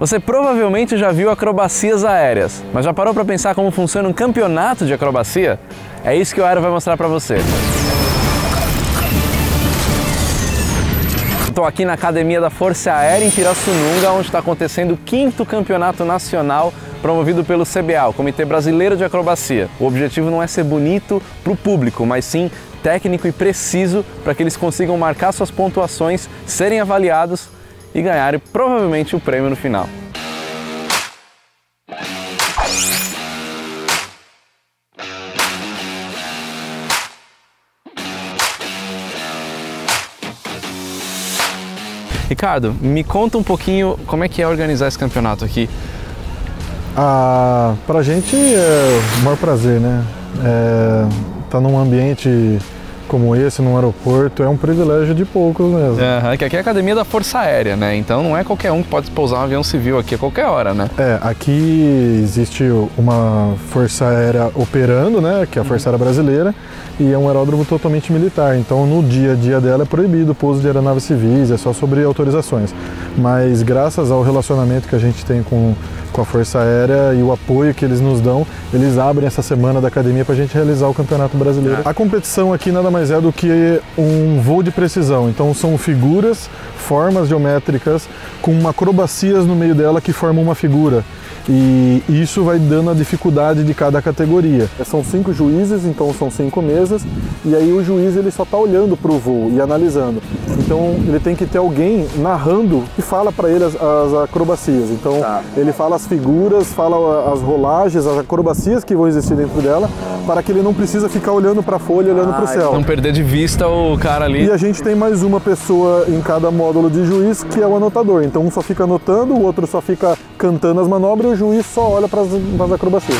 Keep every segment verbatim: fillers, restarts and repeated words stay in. Você provavelmente já viu acrobacias aéreas, mas já parou para pensar como funciona um campeonato de acrobacia? É isso que o Aero vai mostrar para você. Estou aqui na Academia da Força Aérea em Pirassununga, onde está acontecendo o quinto campeonato nacional promovido pelo C B A, o Comitê Brasileiro de Acrobacia. O objetivo não é ser bonito para o público, mas sim técnico e preciso para que eles consigam marcar suas pontuações, serem avaliados e ganharem provavelmente o prêmio no final. Ricardo, me conta um pouquinho como é que é organizar esse campeonato aqui. Ah, pra gente é o maior prazer, né? É, tá num ambiente como esse, num aeroporto, é um privilégio de poucos mesmo. Uhum, que aqui é a Academia da Força Aérea, né? Então não é qualquer um que pode pousar um avião civil aqui a qualquer hora, né? É, aqui existe uma Força Aérea operando, né? Que é a Força Aérea Brasileira, e é um aeródromo totalmente militar. Então no dia a dia dela é proibido o pouso de aeronaves civis, é só sobre autorizações. Mas graças ao relacionamento que a gente tem com, com a Força Aérea e o apoio que eles nos dão, eles abrem essa semana da academia pra gente realizar o Campeonato Brasileiro. A competição aqui nada mais mas é do que um voo de precisão, então são figuras, formas geométricas com acrobacias no meio dela que formam uma figura, e isso vai dando a dificuldade de cada categoria. São cinco juízes, então são cinco mesas, e aí o juiz ele só está olhando para o voo e analisando, então ele tem que ter alguém narrando e fala para ele as, as acrobacias, então tá. Ele fala as figuras, fala as rolagens, as acrobacias que vão existir dentro dela, para que ele não precisa ficar olhando para a folha, olhando ah, para o céu. Não perder de vista o cara ali. E a gente tem mais uma pessoa em cada módulo de juiz, que é o anotador. Então um só fica anotando, o outro só fica cantando as manobras e o juiz só olha para as acrobacias.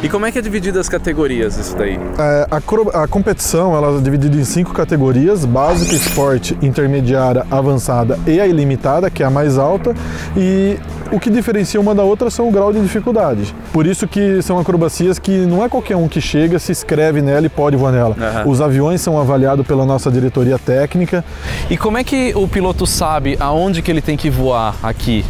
E como é que é dividida as categorias isso daí? É, a, a competição ela é dividida em cinco categorias: básica, esporte, intermediária, avançada e a ilimitada, que é a mais alta. E o que diferencia uma da outra são o grau de dificuldade. Por isso que são acrobacias que não é qualquer um que chega, se inscreve nela e pode voar nela. Uhum. Os aviões são avaliados pela nossa diretoria técnica. E como é que o piloto sabe aonde que ele tem que voar aqui?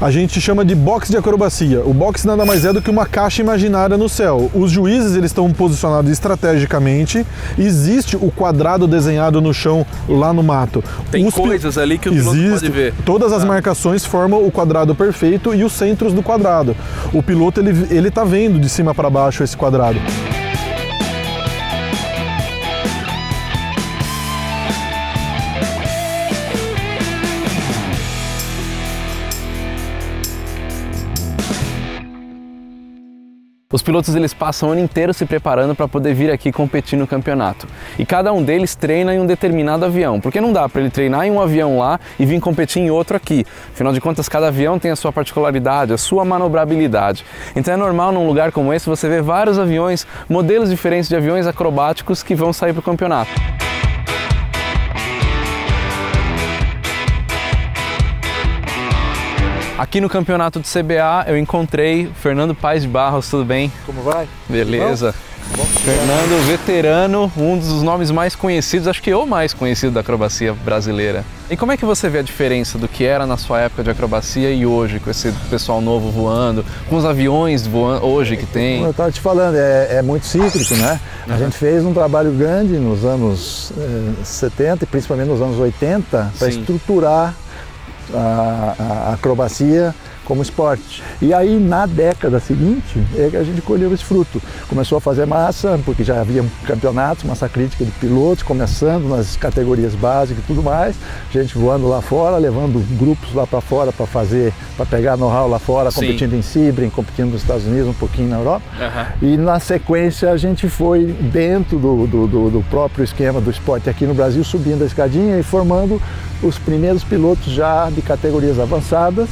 A gente chama de box de acrobacia. O box nada mais é do que uma caixa imaginária no céu. Os juízes eles estão posicionados estrategicamente. Existe o quadrado desenhado no chão lá no mato. Tem Os coisas ali que o piloto existe. Pode ver. Todas as ah. marcações formam o quadrado perfeito e os centros do quadrado. O piloto ele ele tá vendo de cima para baixo esse quadrado. Os pilotos eles passam o ano inteiro se preparando para poder vir aqui competir no campeonato. E cada um deles treina em um determinado avião, porque não dá para ele treinar em um avião lá e vir competir em outro aqui. Afinal de contas, cada avião tem a sua particularidade, a sua manobrabilidade. Então é normal num lugar como esse você ver vários aviões, modelos diferentes de aviões acrobáticos que vão sair para o campeonato. Aqui no campeonato do C B A eu encontrei Fernando Paes de Barros, tudo bem? Como vai? Beleza. Bom, Fernando, veterano, um dos nomes mais conhecidos, acho que é o mais conhecido da acrobacia brasileira. E como é que você vê a diferença do que era na sua época de acrobacia e hoje, com esse pessoal novo voando, com os aviões voando hoje que tem? Como eu estava te falando, é, é muito cíclico, né? Uhum. A gente fez um trabalho grande nos anos eh, setenta e principalmente nos anos oitenta para estruturar A, a acrobacia como esporte. E aí na década seguinte é que a gente colheu esse fruto. Começou a fazer massa, porque já havia campeonatos, massa crítica de pilotos, começando nas categorias básicas e tudo mais, gente voando lá fora, levando grupos lá para fora para fazer, para pegar know-how lá fora, Sim. competindo em Sibrin, competindo nos Estados Unidos, um pouquinho na Europa. Uhum. E na sequência a gente foi dentro do, do, do, do próprio esquema do esporte aqui no Brasil, subindo a escadinha e formando os primeiros pilotos já de categorias avançadas,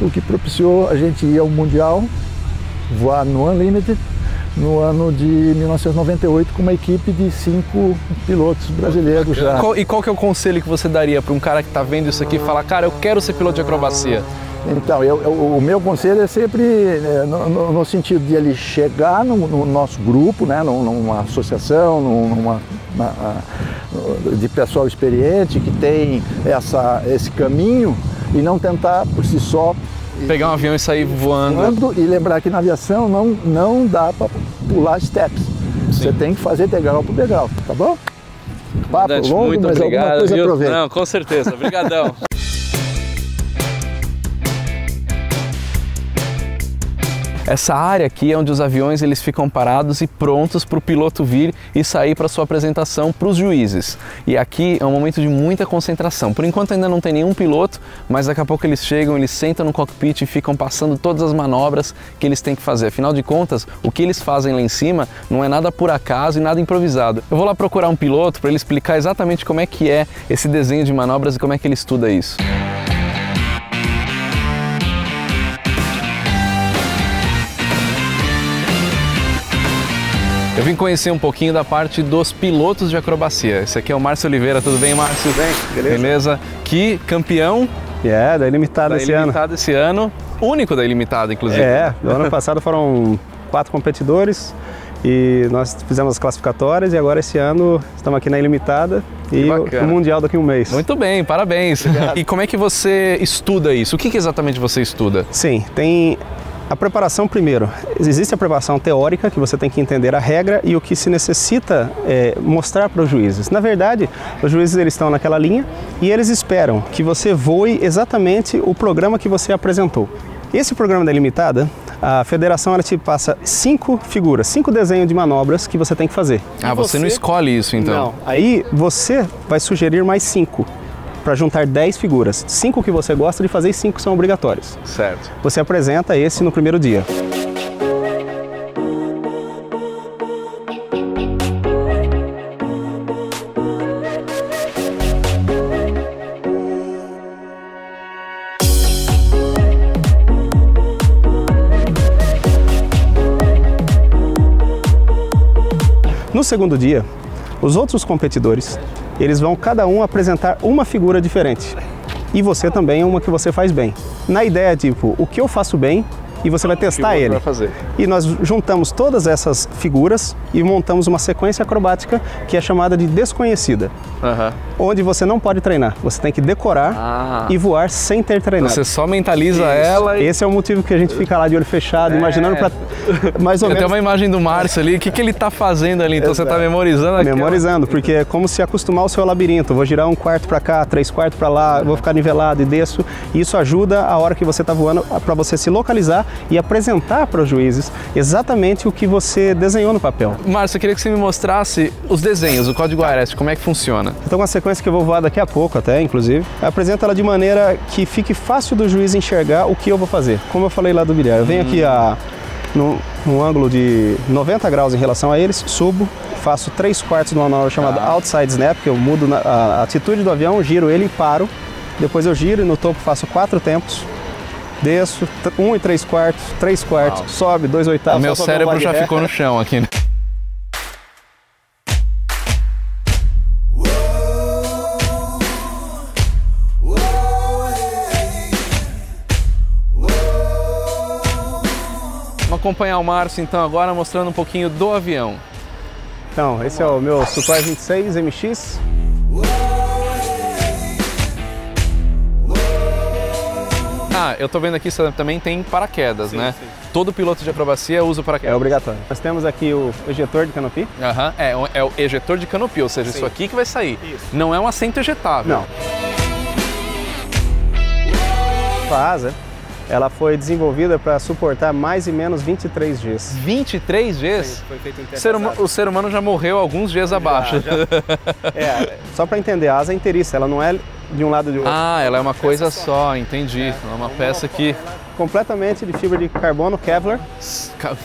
o que propiciou a gente ir ao Mundial, voar no Unlimited, no ano de mil novecentos e noventa e oito, com uma equipe de cinco pilotos brasileiros já. E qual que é o conselho que você daria para um cara que está vendo isso aqui e fala, cara, eu quero ser piloto de acrobacia? Então, eu, eu, o meu conselho é sempre é, no, no, no sentido de ele chegar no, no nosso grupo, né, numa associação, numa, numa, de pessoal experiente que tem essa, esse caminho, e não tentar por si só pegar um avião e sair voando. E lembrar que na aviação não, não dá para pular steps. Sim. Você tem que fazer degrau por degrau, tá bom? Papo longo, muito mas obrigado, alguma coisa aproveita. Não, com certeza, obrigadão. Essa área aqui é onde os aviões eles ficam parados e prontos para o piloto vir e sair para sua apresentação para os juízes. E aqui é um momento de muita concentração. Por enquanto ainda não tem nenhum piloto, mas daqui a pouco eles chegam, eles sentam no cockpit e ficam passando todas as manobras que eles têm que fazer. Afinal de contas, o que eles fazem lá em cima não é nada por acaso e nada improvisado. Eu vou lá procurar um piloto para ele explicar exatamente como é que é esse desenho de manobras e como é que ele estuda isso. Eu vim conhecer um pouquinho da parte dos pilotos de acrobacia. Esse aqui é o Márcio Oliveira. Tudo bem, Márcio? Tudo bem, beleza? Beleza. Que campeão. É, yeah, da Ilimitada esse ano. Da Ilimitada esse ano. Único da Ilimitada, inclusive. É, no ano passado foram quatro competidores e nós fizemos as classificatórias e agora esse ano estamos aqui na Ilimitada e o Mundial daqui a um mês. Muito bem, parabéns. Obrigado. E como é que você estuda isso? O que, que exatamente você estuda? Sim, tem... A preparação primeiro, existe a preparação teórica, que você tem que entender a regra e o que se necessita é, mostrar para os juízes. Na verdade, os juízes eles estão naquela linha e eles esperam que você voe exatamente o programa que você apresentou. Esse programa da Ilimitada, a federação ela te passa cinco figuras, cinco desenhos de manobras que você tem que fazer. Ah, você, você não escolhe isso então? Não, aí você vai sugerir mais cinco. Para juntar dez figuras, cinco que você gosta de fazer e cinco são obrigatórios. Certo. Você apresenta esse no primeiro dia. No segundo dia, os outros competidores eles vão cada um apresentar uma figura diferente. E você também, uma que você faz bem. Na ideia, tipo, o que eu faço bem e você vai testar ele. Fazer. E nós juntamos todas essas figuras e montamos uma sequência acrobática que é chamada de desconhecida. Uhum. Onde você não pode treinar, você tem que decorar ah. e voar sem ter treinado. Você só mentaliza Isso. ela e... Esse é o motivo que a gente fica lá de olho fechado, é. imaginando pra... mais ou menos... Tem uma imagem do Márcio ali, o que, que ele tá fazendo ali? Então Exato. Você tá memorizando aqui? Memorizando, porque é como se acostumar o seu labirinto. Vou girar um quarto pra cá, três quartos pra lá, uhum. vou ficar nivelado e desço. Isso ajuda a hora que você tá voando pra você se localizar e apresentar para os juízes exatamente o que você desenhou no papel. Márcio, eu queria que você me mostrasse os desenhos, o código AREST, como é que funciona. Então, uma sequência que eu vou voar daqui a pouco até, inclusive, apresenta ela de maneira que fique fácil do juiz enxergar o que eu vou fazer. Como eu falei lá do bilhar, eu venho hum. aqui a, no, num ângulo de noventa graus em relação a eles, subo, faço três quartos de uma manobra chamada ah. outside snap, que eu mudo na, a atitude do avião, giro ele e paro. Depois eu giro e no topo faço quatro tempos. Desço, um e três quartos, três quartos, Uau. Sobe, dois oitavos. O meu cérebro já ficou no chão aqui, né? Vamos acompanhar o Márcio então agora, mostrando um pouquinho do avião. Então, Vamos esse lá. É o meu Supai vinte e seis M X. Ah, eu tô vendo aqui que também tem paraquedas, sim, né? Sim. Todo piloto de acrobacia usa paraquedas. É obrigatório. Nós temos aqui o ejetor de canopi. Aham, uhum, é, é o ejetor de canopi, ou seja, sim. isso aqui que vai sair. Isso. Não é um assento ejetável. Não. A asa, ela foi desenvolvida para suportar mais e menos vinte e três Gs. vinte e três Gs? Sim, foi feito o, ser hum, o ser humano já morreu alguns Gs já, abaixo. Já. É, só para entender, a asa é inteiriça, ela não é... de um lado e de outro. Ah, ela é uma coisa só, entendi. É uma peça que... completamente de fibra de carbono Kevlar.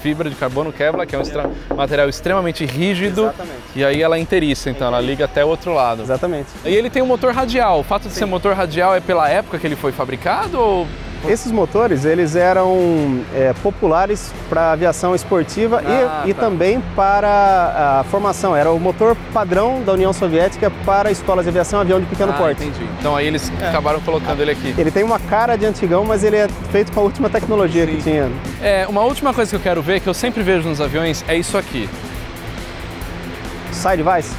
Fibra de carbono Kevlar, que é um material extremamente rígido. Exatamente. E aí ela inteiriça, então ela liga até o outro lado. Exatamente. E ele tem um motor radial. O fato de ser motor radial é pela época que ele foi fabricado ou... Esses motores eles eram é, populares para aviação esportiva ah, e, tá. e também para a formação. Era o motor padrão da União Soviética para escolas de aviação, avião de pequeno ah, porte. Entendi. Então aí eles é. acabaram colocando ele aqui. Ele tem uma cara de antigão, mas ele é feito com a última tecnologia Sim. que tinha. É, uma última coisa que eu quero ver, que eu sempre vejo nos aviões, é isso aqui. Side vice?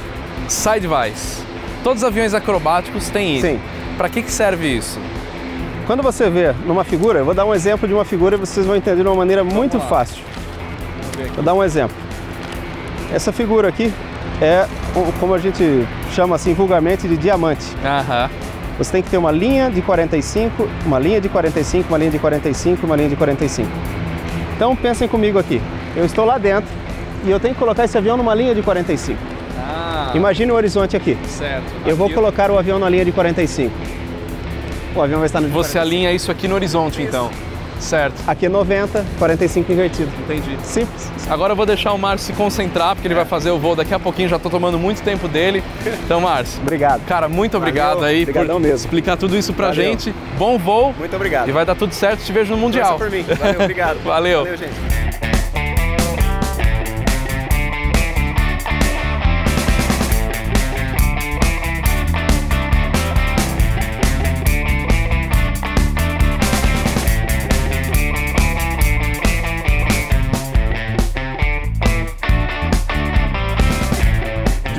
Side vice. Todos os aviões acrobáticos têm isso. Sim. Para que que serve isso? Quando você vê numa figura, eu vou dar um exemplo de uma figura e vocês vão entender de uma maneira muito fácil. Vou dar um exemplo. Essa figura aqui é, como a gente chama assim vulgarmente, de diamante. Aham. Você tem que ter uma linha de quarenta e cinco, uma linha de quarenta e cinco, uma linha de quarenta e cinco, uma linha de quarenta e cinco. Então pensem comigo aqui. Eu estou lá dentro e eu tenho que colocar esse avião numa linha de quarenta e cinco. Ah. Imagine o horizonte aqui. Certo. Eu vou colocar o avião na linha de quarenta e cinco. O avião vai estar no Você alinha isso aqui no horizonte, então. Certo. Aqui é noventa, quarenta e cinco invertido. Entendi. Simples. Agora eu vou deixar o Márcio se concentrar, porque ele vai fazer o voo daqui a pouquinho, já estou tomando muito tempo dele. Então, Márcio. Obrigado. Cara, muito obrigado Valeu. aí Obrigadão por mesmo. explicar tudo isso pra Valeu. gente. Bom voo. Muito obrigado. E vai dar tudo certo, te vejo no Mundial. Por mim. Valeu, obrigado. Valeu. Valeu, gente.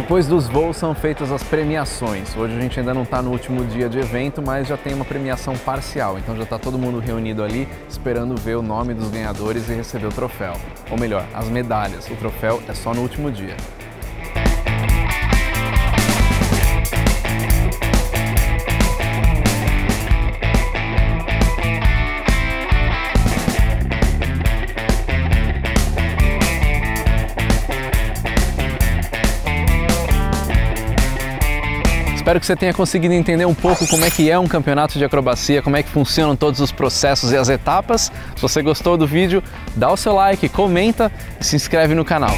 Depois dos voos são feitas as premiações. Hoje a gente ainda não está no último dia de evento, mas já tem uma premiação parcial. Então já está todo mundo reunido ali, esperando ver o nome dos ganhadores e receber o troféu. Ou melhor, as medalhas. O troféu é só no último dia. Espero que você tenha conseguido entender um pouco como é que é um campeonato de acrobacia, como é que funcionam todos os processos e as etapas. Se você gostou do vídeo, dá o seu like, comenta e se inscreve no canal.